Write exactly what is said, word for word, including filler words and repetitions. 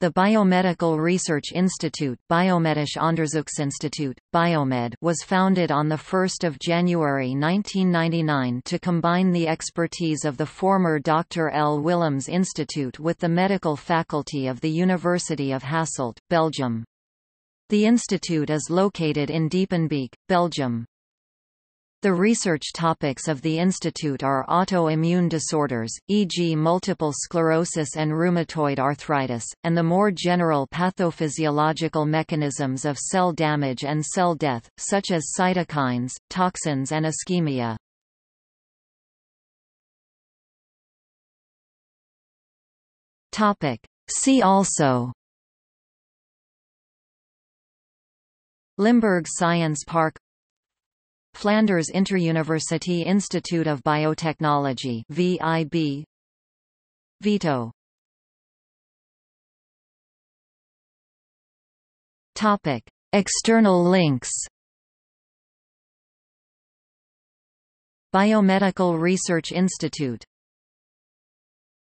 The Biomedical Research Institute, Biomedisch Onderzoeksinstituut, BIOMED, was founded on the first of January nineteen ninety-nine to combine the expertise of the former Doctor L Willems Institute with the medical faculty of the University of Hasselt, Belgium. The institute is located in Diepenbeek, Belgium. The research topics of the institute are autoimmune disorders, for example multiple sclerosis and rheumatoid arthritis, and the more general pathophysiological mechanisms of cell damage and cell death, such as cytokines, toxins and ischemia. See also: Limburg Science Park, Flanders Interuniversity Institute of Biotechnology (V I B), Vito. Topic: External links. Biomedical Research Institute.